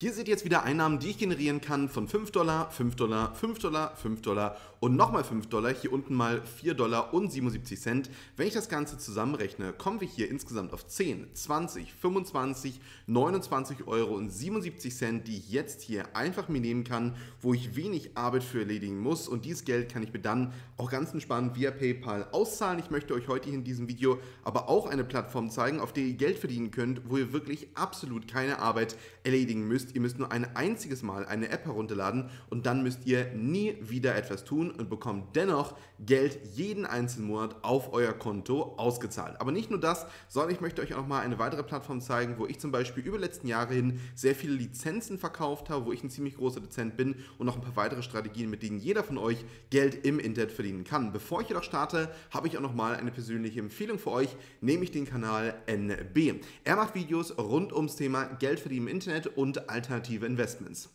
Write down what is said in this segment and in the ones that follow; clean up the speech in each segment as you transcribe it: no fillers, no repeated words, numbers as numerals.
Hier seht ihr jetzt wieder Einnahmen, die ich generieren kann von $5, $5, $5, $5 und nochmal $5, hier unten mal $4,77. Wenn ich das Ganze zusammenrechne, kommen wir hier insgesamt auf 10, 20, 25, 29,77 €, die ich jetzt hier einfach mir nehmen kann, wo ich wenig Arbeit für erledigen muss, und dieses Geld kann ich mir dann auch ganz entspannt via PayPal auszahlen. Ich möchte euch heute in diesem Video aber auch eine Plattform zeigen, auf der ihr Geld verdienen könnt, wo ihr wirklich absolut keine Arbeit erledigen müsst. Ihr müsst nur ein einziges Mal eine App herunterladen und dann müsst ihr nie wieder etwas tun und bekommt dennoch Geld jeden einzelnen Monat auf euer Konto ausgezahlt. Aber nicht nur das, sondern ich möchte euch auch mal eine weitere Plattform zeigen, wo ich zum Beispiel über die letzten Jahre hin sehr viele Lizenzen verkauft habe, wo ich ein ziemlich großer Dozent bin, und noch ein paar weitere Strategien, mit denen jeder von euch Geld im Internet verdienen kann. Bevor ich jedoch starte, habe ich auch nochmal eine persönliche Empfehlung für euch, nämlich den Kanal NB. Er macht Videos rund ums Thema Geld verdienen im Internet und alternative Investments.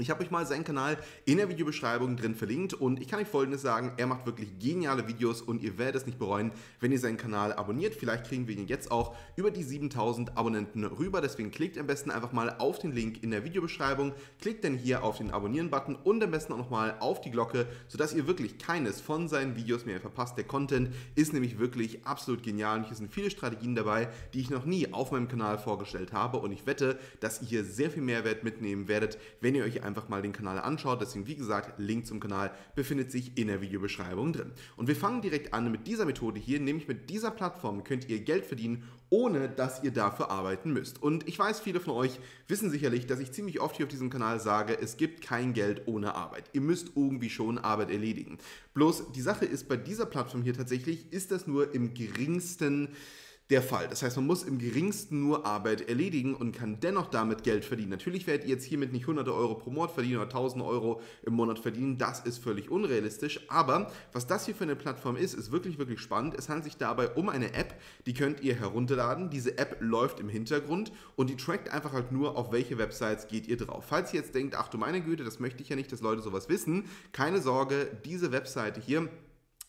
Ich habe euch mal seinen Kanal in der Videobeschreibung drin verlinkt und ich kann euch Folgendes sagen: Er macht wirklich geniale Videos und ihr werdet es nicht bereuen, wenn ihr seinen Kanal abonniert. Vielleicht kriegen wir ihn jetzt auch über die 7000 Abonnenten rüber, deswegen klickt am besten einfach mal auf den Link in der Videobeschreibung, klickt dann hier auf den Abonnieren-Button und am besten auch nochmal auf die Glocke, sodass ihr wirklich keines von seinen Videos mehr verpasst. Der Content ist nämlich wirklich absolut genial und hier sind viele Strategien dabei, die ich noch nie auf meinem Kanal vorgestellt habe, und ich wette, dass ihr hier sehr viel Mehrwert mitnehmen werdet, wenn ihr euch einfach mal den Kanal anschaut. Deswegen, wie gesagt, Link zum Kanal befindet sich in der Videobeschreibung drin. Und wir fangen direkt an mit dieser Methode hier, nämlich mit dieser Plattform könnt ihr Geld verdienen, ohne dass ihr dafür arbeiten müsst. Und ich weiß, viele von euch wissen sicherlich, dass ich ziemlich oft hier auf diesem Kanal sage, es gibt kein Geld ohne Arbeit. Ihr müsst irgendwie schon Arbeit erledigen. Bloß die Sache ist, bei dieser Plattform hier tatsächlich ist das nur im geringsten der Fall. Das heißt, man muss im geringsten nur Arbeit erledigen und kann dennoch damit Geld verdienen. Natürlich werdet ihr jetzt hiermit nicht hunderte Euro pro Monat verdienen oder tausende Euro im Monat verdienen. Das ist völlig unrealistisch. Aber was das hier für eine Plattform ist, ist wirklich, wirklich spannend. Es handelt sich dabei um eine App, die könnt ihr herunterladen. Diese App läuft im Hintergrund und die trackt einfach halt nur, auf welche Websites geht ihr drauf. Falls ihr jetzt denkt, ach du meine Güte, das möchte ich ja nicht, dass Leute sowas wissen. Keine Sorge, diese Webseite hier,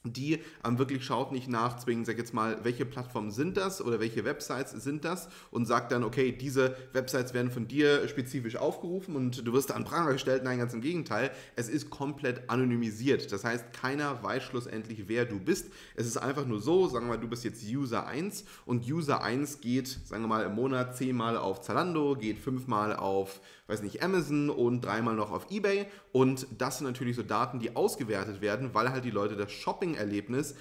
die wirklich schaut nicht nach, zwingend, sag jetzt mal, welche Plattformen sind das oder welche Websites sind das, und sagt dann, okay, diese Websites werden von dir spezifisch aufgerufen und du wirst da an Pranger gestellt. Nein, ganz im Gegenteil, es ist komplett anonymisiert. Das heißt, keiner weiß schlussendlich, wer du bist. Es ist einfach nur so, sagen wir mal, du bist jetzt User 1 und User 1 geht, sagen wir mal, im Monat 10-mal auf Zalando, geht 5-mal auf, weiß nicht, Amazon und 3-mal noch auf eBay, und das sind natürlich so Daten, die ausgewertet werden, weil halt die Leute das Shopping Erlebnis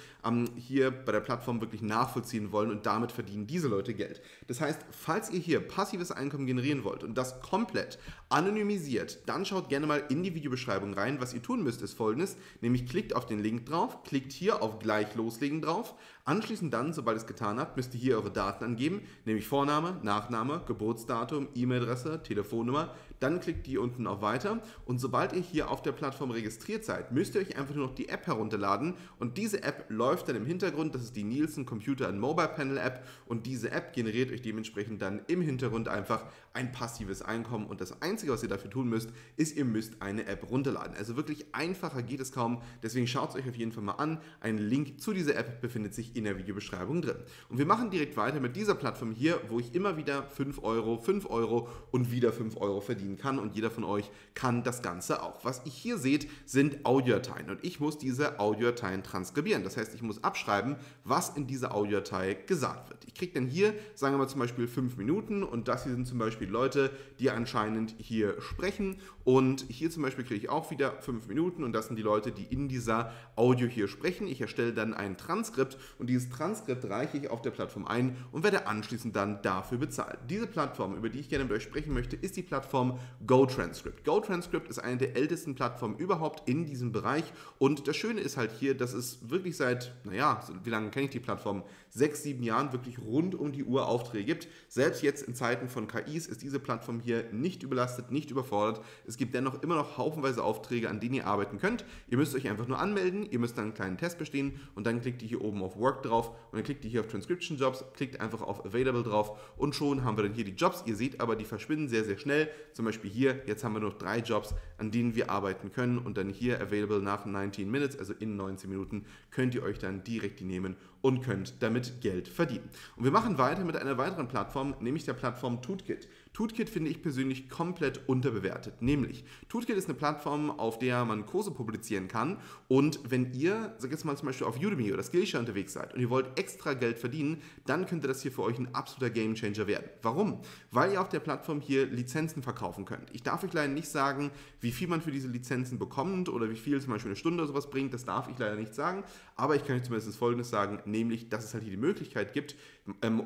hier bei der Plattform wirklich nachvollziehen wollen, und damit verdienen diese Leute Geld. Das heißt, falls ihr hier passives Einkommen generieren wollt und das komplett anonymisiert, dann schaut gerne mal in die Videobeschreibung rein. Was ihr tun müsst, ist Folgendes, nämlich klickt auf den Link drauf, klickt hier auf gleich loslegen drauf, anschließend dann, sobald ihr es getan habt, müsst ihr hier eure Daten angeben, nämlich Vorname, Nachname, Geburtsdatum, E-Mail-Adresse, Telefonnummer, dann klickt ihr unten auf Weiter, und sobald ihr hier auf der Plattform registriert seid, müsst ihr euch einfach nur noch die App herunterladen. Und diese App läuft dann im Hintergrund, das ist die Nielsen Computer and Mobile Panel App, und diese App generiert euch dementsprechend dann im Hintergrund einfach ein passives Einkommen, und das Einzige, was ihr dafür tun müsst, ist, ihr müsst eine App runterladen. Also wirklich einfacher geht es kaum, deswegen schaut es euch auf jeden Fall mal an. Ein Link zu dieser App befindet sich in der Videobeschreibung drin. Und wir machen direkt weiter mit dieser Plattform hier, wo ich immer wieder 5 Euro, 5 Euro und wieder 5 Euro verdienen kann, und jeder von euch kann das Ganze auch. Was ihr hier seht, sind Audiodateien, und ich muss diese Audiodateien transkribieren. Das heißt, ich muss abschreiben, was in dieser Audiodatei gesagt wird. Ich kriege dann hier, sagen wir mal zum Beispiel 5 Minuten, und das hier sind zum Beispiel Leute, die anscheinend hier sprechen, und hier zum Beispiel kriege ich auch wieder 5 Minuten und das sind die Leute, die in dieser Audio hier sprechen. Ich erstelle dann ein Transkript und dieses Transkript reiche ich auf der Plattform ein und werde anschließend dann dafür bezahlt. Diese Plattform, über die ich gerne mit euch sprechen möchte, ist die Plattform GoTranscript. GoTranscript ist eine der ältesten Plattformen überhaupt in diesem Bereich, und das Schöne ist halt hier, dass es wirklich seit, naja, wie lange kenne ich die Plattform? 6, 7 Jahren wirklich rund um die Uhr Aufträge gibt. Selbst jetzt in Zeiten von KIs ist diese Plattform hier nicht überlastet, nicht überfordert. Es gibt dennoch immer noch haufenweise Aufträge, an denen ihr arbeiten könnt. Ihr müsst euch einfach nur anmelden, ihr müsst dann einen kleinen Test bestehen und dann klickt ihr hier oben auf Work drauf und dann klickt ihr hier auf Transcription Jobs, klickt einfach auf Available drauf und schon haben wir dann hier die Jobs. Ihr seht aber, die verschwinden sehr, sehr schnell. Zum Beispiel hier, jetzt haben wir noch 3 Jobs, an denen wir arbeiten können, und dann hier Available nach 19 Minutes, also in 19 Minuten könnt ihr euch dann direkt die nehmen und könnt damit Geld verdienen. Und wir machen weiter mit einer weiteren Plattform, nämlich der Plattform Tutkit. Tutkit finde ich persönlich komplett unterbewertet. Nämlich, Tutkit ist eine Plattform, auf der man Kurse publizieren kann, und wenn ihr, sag jetzt mal zum Beispiel auf Udemy oder Skillshare unterwegs seid und ihr wollt extra Geld verdienen, dann könnte das hier für euch ein absoluter Gamechanger werden. Warum? Weil ihr auf der Plattform hier Lizenzen verkaufen könnt. Ich darf euch leider nicht sagen, wie viel man für diese Lizenzen bekommt oder wie viel zum Beispiel eine Stunde oder sowas bringt, das darf ich leider nicht sagen, aber ich kann euch zumindest Folgendes sagen, nämlich, dass es halt hier die Möglichkeit gibt,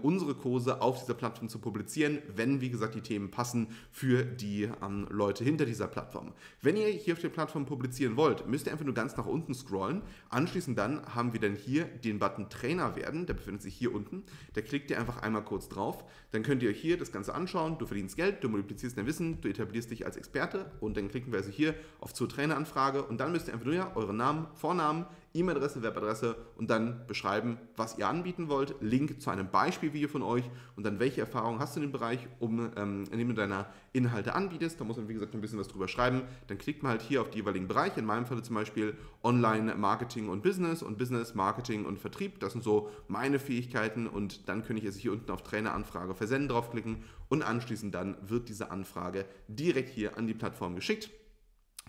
unsere Kurse auf dieser Plattform zu publizieren, wenn, wie gesagt, die Themen passen für die Leute hinter dieser Plattform. Wenn ihr hier auf der Plattform publizieren wollt, müsst ihr einfach nur ganz nach unten scrollen. Anschließend dann haben wir dann hier den Button Trainer werden, der befindet sich hier unten. Da klickt ihr einfach einmal kurz drauf. Dann könnt ihr euch hier das Ganze anschauen. Du verdienst Geld, du multiplizierst dein Wissen, du etablierst dich als Experte, und dann klicken wir also hier auf zur Traineranfrage, und dann müsst ihr einfach nur ja euren Namen, Vornamen, E-Mail-Adresse, Webadresse und dann beschreiben, was ihr anbieten wollt, Link zu einem Beispielvideo von euch und dann, welche Erfahrung hast du in dem Bereich, indem du deine Inhalte anbietest. Da muss man, wie gesagt, ein bisschen was drüber schreiben. Dann klickt man halt hier auf die jeweiligen Bereiche, in meinem Fall zum Beispiel Online-Marketing und Business, Marketing und Vertrieb. Das sind so meine Fähigkeiten, und dann kann ich jetzt hier unten auf Traineranfrage versenden draufklicken, und anschließend dann wird diese Anfrage direkt hier an die Plattform geschickt.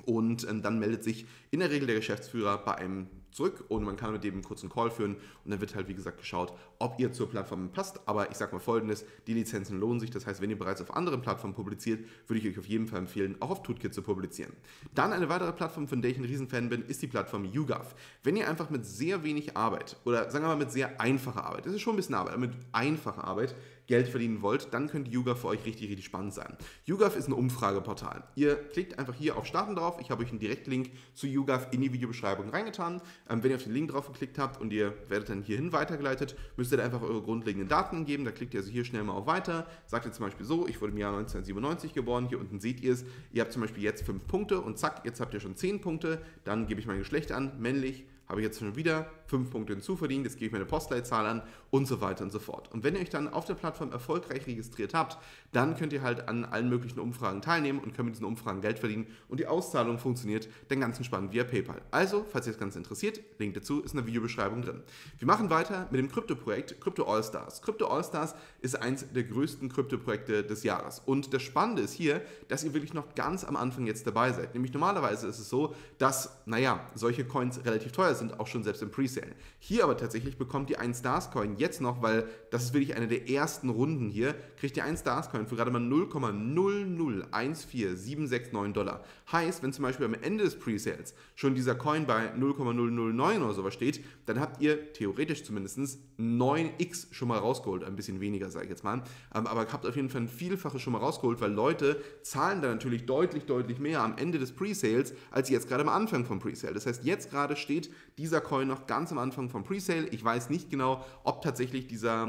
Und dann meldet sich in der Regel der Geschäftsführer bei einem zurück, und man kann mit dem einen kurzen Call führen, und dann wird halt, wie gesagt, geschaut, ob ihr zur Plattform passt. Aber ich sage mal Folgendes, die Lizenzen lohnen sich. Das heißt, wenn ihr bereits auf anderen Plattformen publiziert, würde ich euch auf jeden Fall empfehlen, auch auf Tutkit zu publizieren. Dann eine weitere Plattform, von der ich ein Riesenfan bin, ist die Plattform YouGov. Wenn ihr einfach mit sehr wenig Arbeit oder sagen wir mal mit sehr einfacher Arbeit, das ist schon ein bisschen Arbeit, aber mit einfacher Arbeit Geld verdienen wollt, dann könnte YouGov für euch richtig, richtig spannend sein. YouGov ist ein Umfrageportal. Ihr klickt einfach hier auf Starten drauf. Ich habe euch einen Direktlink zu YouGov in die Videobeschreibung reingetan. Wenn ihr auf den Link drauf geklickt habt und ihr werdet dann hierhin weitergeleitet, müsst ihr dann einfach eure grundlegenden Daten geben. Da klickt ihr also hier schnell mal auf Weiter. Sagt ihr zum Beispiel so, ich wurde im Jahr 1997 geboren. Hier unten seht ihr es. Ihr habt zum Beispiel jetzt 5 Punkte und zack, jetzt habt ihr schon 10 Punkte. Dann gebe ich mein Geschlecht an, männlich. Habe ich jetzt schon wieder 5 Punkte hinzuverdient, jetzt gebe ich meine Postleitzahl an und so weiter und so fort. Und wenn ihr euch dann auf der Plattform erfolgreich registriert habt, dann könnt ihr halt an allen möglichen Umfragen teilnehmen und könnt mit diesen Umfragen Geld verdienen, und die Auszahlung funktioniert dann ganz entspannt via PayPal. Also, falls ihr das Ganze interessiert, Link dazu ist in der Videobeschreibung drin. Wir machen weiter mit dem Krypto-Projekt Crypto All-Stars. Crypto All-Stars ist eins der größten Krypto-Projekte des Jahres. Und das Spannende ist hier, dass ihr wirklich noch ganz am Anfang jetzt dabei seid. Nämlich normalerweise ist es so, dass, naja, solche Coins relativ teuer sind, auch schon selbst im Presale. Hier aber tatsächlich bekommt ihr einen Stars-Coin jetzt noch, weil das ist wirklich eine der ersten Runden hier, kriegt ihr einen Stars-Coin für gerade mal 0,0014769 Dollar. Heißt, wenn zum Beispiel am Ende des Presales schon dieser Coin bei 0,009 oder sowas steht, dann habt ihr theoretisch zumindest 9x schon mal rausgeholt. Ein bisschen weniger, sage ich jetzt mal. Aber habt auf jeden Fall ein Vielfaches schon mal rausgeholt, weil Leute zahlen da natürlich deutlich, deutlich mehr am Ende des Presales, als jetzt gerade am Anfang vom Presale. Das heißt, jetzt gerade steht dieser Coin noch ganz am Anfang vom Presale. Ich weiß nicht genau, ob tatsächlich dieser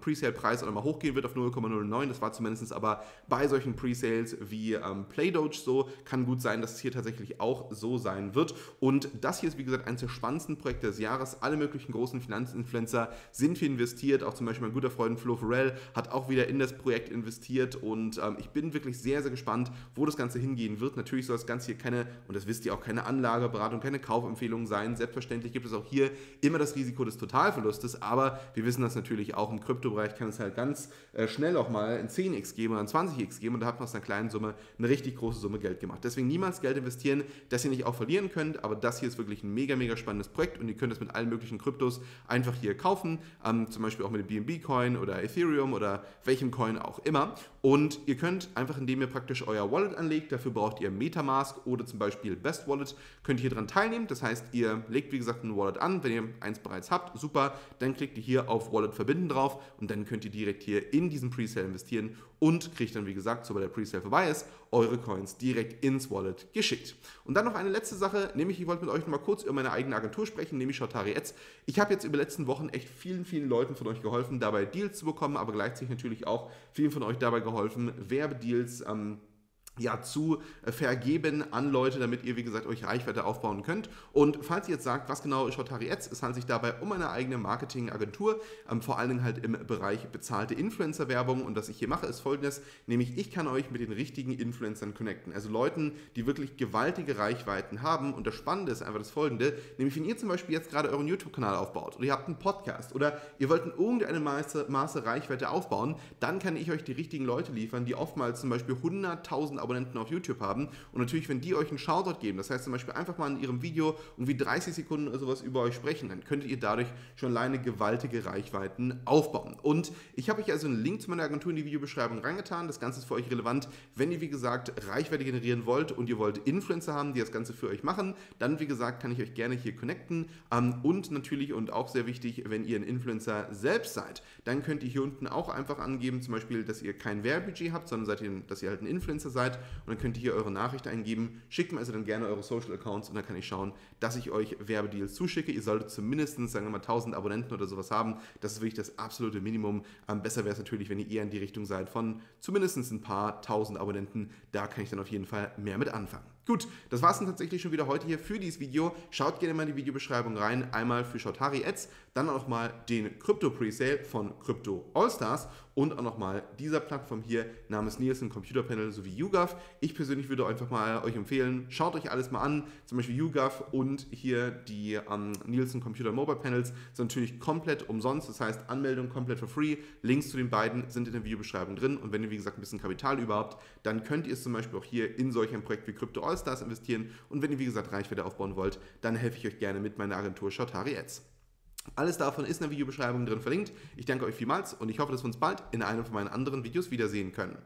Presale-Preis auch nochmal hochgehen wird auf 0,09. Das war zumindest aber bei solchen Presales wie Playdoge so. Kann gut sein, dass es hier tatsächlich auch so sein wird. Und das hier ist, wie gesagt, eines der spannendsten Projekte des Jahres. Alle möglichen großen Finanzinfluencer sind hier investiert. Auch zum Beispiel mein guter Freund Flo Ferrell hat auch wieder in das Projekt investiert. Und ich bin wirklich sehr, sehr gespannt, wo das Ganze hingehen wird. Natürlich soll das Ganze hier keine, und das wisst ihr auch, keine Anlageberatung, keine Kaufempfehlung sein. Selbstverständlich gibt es auch hier immer das Risiko des Totalverlustes, aber wir wissen das natürlich auch, im Kryptobereich kann es halt ganz schnell auch mal ein 10x geben oder ein 20x geben, und da hat man aus einer kleinen Summe eine richtig große Summe Geld gemacht. Deswegen niemals Geld investieren, das ihr nicht auch verlieren könnt, aber das hier ist wirklich ein mega, mega spannendes Projekt, und ihr könnt es mit allen möglichen Kryptos einfach hier kaufen, zum Beispiel auch mit dem BNB-Coin oder Ethereum oder welchem Coin auch immer, und ihr könnt einfach, indem ihr praktisch euer Wallet anlegt, dafür braucht ihr Metamask oder zum Beispiel Best Wallet, könnt ihr hier dran teilnehmen. Das heißt, ihr legt, wie gesagt, ein Wallet an, wenn ihr eins bereits habt, super, dann klickt ihr hier auf Wallet verbinden drauf, und dann könnt ihr direkt hier in diesen Presale investieren und kriegt dann, wie gesagt, sobald der Presale vorbei ist, eure Coins direkt ins Wallet geschickt. Und dann noch eine letzte Sache, nämlich ich wollte mit euch noch mal kurz über meine eigene Agentur sprechen, nämlich Chaudhari. Ich habe jetzt über die letzten Wochen echt vielen, vielen Leuten von euch geholfen, dabei Deals zu bekommen, aber gleichzeitig natürlich auch vielen von euch dabei geholfen, Werbedeals ja zu vergeben an Leute, damit ihr, wie gesagt, euch Reichweite aufbauen könnt. Und falls ihr jetzt sagt, was genau ist Chaudhari Ads, es handelt sich dabei um eine eigene Marketingagentur, vor allen Dingen halt im Bereich bezahlte Influencer-Werbung. Und was ich hier mache, ist Folgendes, nämlich ich kann euch mit den richtigen Influencern connecten, also Leuten, die wirklich gewaltige Reichweiten haben. Und das Spannende ist einfach das Folgende, nämlich wenn ihr zum Beispiel jetzt gerade euren YouTube-Kanal aufbaut oder ihr habt einen Podcast oder ihr wollt in irgendeinem Maße Reichweite aufbauen, dann kann ich euch die richtigen Leute liefern, die oftmals zum Beispiel 100.000 Abonnenten auf YouTube haben. Und natürlich, wenn die euch einen Shoutout geben, das heißt zum Beispiel einfach mal in ihrem Video irgendwie 30 Sekunden oder sowas über euch sprechen, dann könntet ihr dadurch schon alleine gewaltige Reichweiten aufbauen. Und ich habe euch also einen Link zu meiner Agentur in die Videobeschreibung reingetan. Das Ganze ist für euch relevant, wenn ihr, wie gesagt, Reichweite generieren wollt und ihr wollt Influencer haben, die das Ganze für euch machen. Dann, wie gesagt, kann ich euch gerne hier connecten. Und natürlich, und auch sehr wichtig, wenn ihr ein Influencer selbst seid, dann könnt ihr hier unten auch einfach angeben, zum Beispiel, dass ihr kein Werbebudget habt, sondern dass ihr halt ein Influencer seid. Und dann könnt ihr hier eure Nachricht eingeben, schickt mir also dann gerne eure Social Accounts und dann kann ich schauen, dass ich euch Werbedeals zuschicke. Ihr solltet zumindest, sagen wir mal, 1000 Abonnenten oder sowas haben. Das ist wirklich das absolute Minimum. Besser wäre es natürlich, wenn ihr eher in die Richtung seid von zumindest ein paar 1000 Abonnenten. Da kann ich dann auf jeden Fall mehr mit anfangen. Gut, das war es dann tatsächlich schon wieder heute hier für dieses Video. Schaut gerne mal in die Videobeschreibung rein. Einmal für Chaudhari Ads, dann auch mal den Crypto Presale von Crypto All-Stars und auch nochmal dieser Plattform hier namens Nielsen Computer Panel sowie YouGov. Ich persönlich würde einfach mal euch empfehlen, schaut euch alles mal an, zum Beispiel YouGov und hier die Nielsen Computer Mobile Panels sind natürlich komplett umsonst, das heißt Anmeldung komplett for free. Links zu den beiden sind in der Videobeschreibung drin und wenn ihr, wie gesagt, ein bisschen Kapital über habt, dann könnt ihr es zum Beispiel auch hier in solch ein Projekt wie Crypto All-Stars investieren und wenn ihr, wie gesagt, Reichweite aufbauen wollt, dann helfe ich euch gerne mit meiner Agentur Chaudhari Ads. Alles davon ist in der Videobeschreibung drin verlinkt. Ich danke euch vielmals und ich hoffe, dass wir uns bald in einem von meinen anderen Videos wiedersehen können.